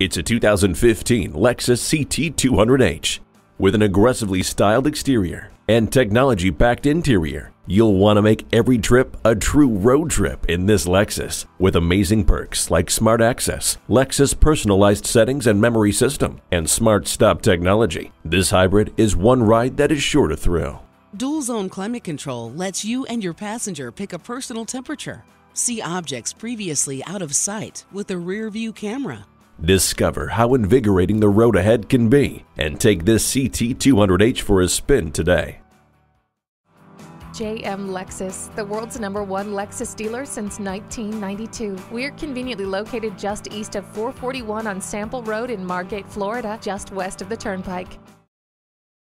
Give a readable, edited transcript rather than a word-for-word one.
It's a 2015 Lexus CT200H. With an aggressively styled exterior and technology-packed interior, you'll want to make every trip a true road trip in this Lexus. With amazing perks like smart access, Lexus personalized settings and memory system, and smart stop technology, this hybrid is one ride that is sure to thrill. Dual zone climate control lets you and your passenger pick a personal temperature. See objects previously out of sight with a rear view camera. Discover how invigorating the road ahead can be and take this CT200H for a spin today. JM Lexus, the world's #1 Lexus dealer since 1992. We're conveniently located just east of 441 on Sample Road in Margate, Florida, just west of the Turnpike.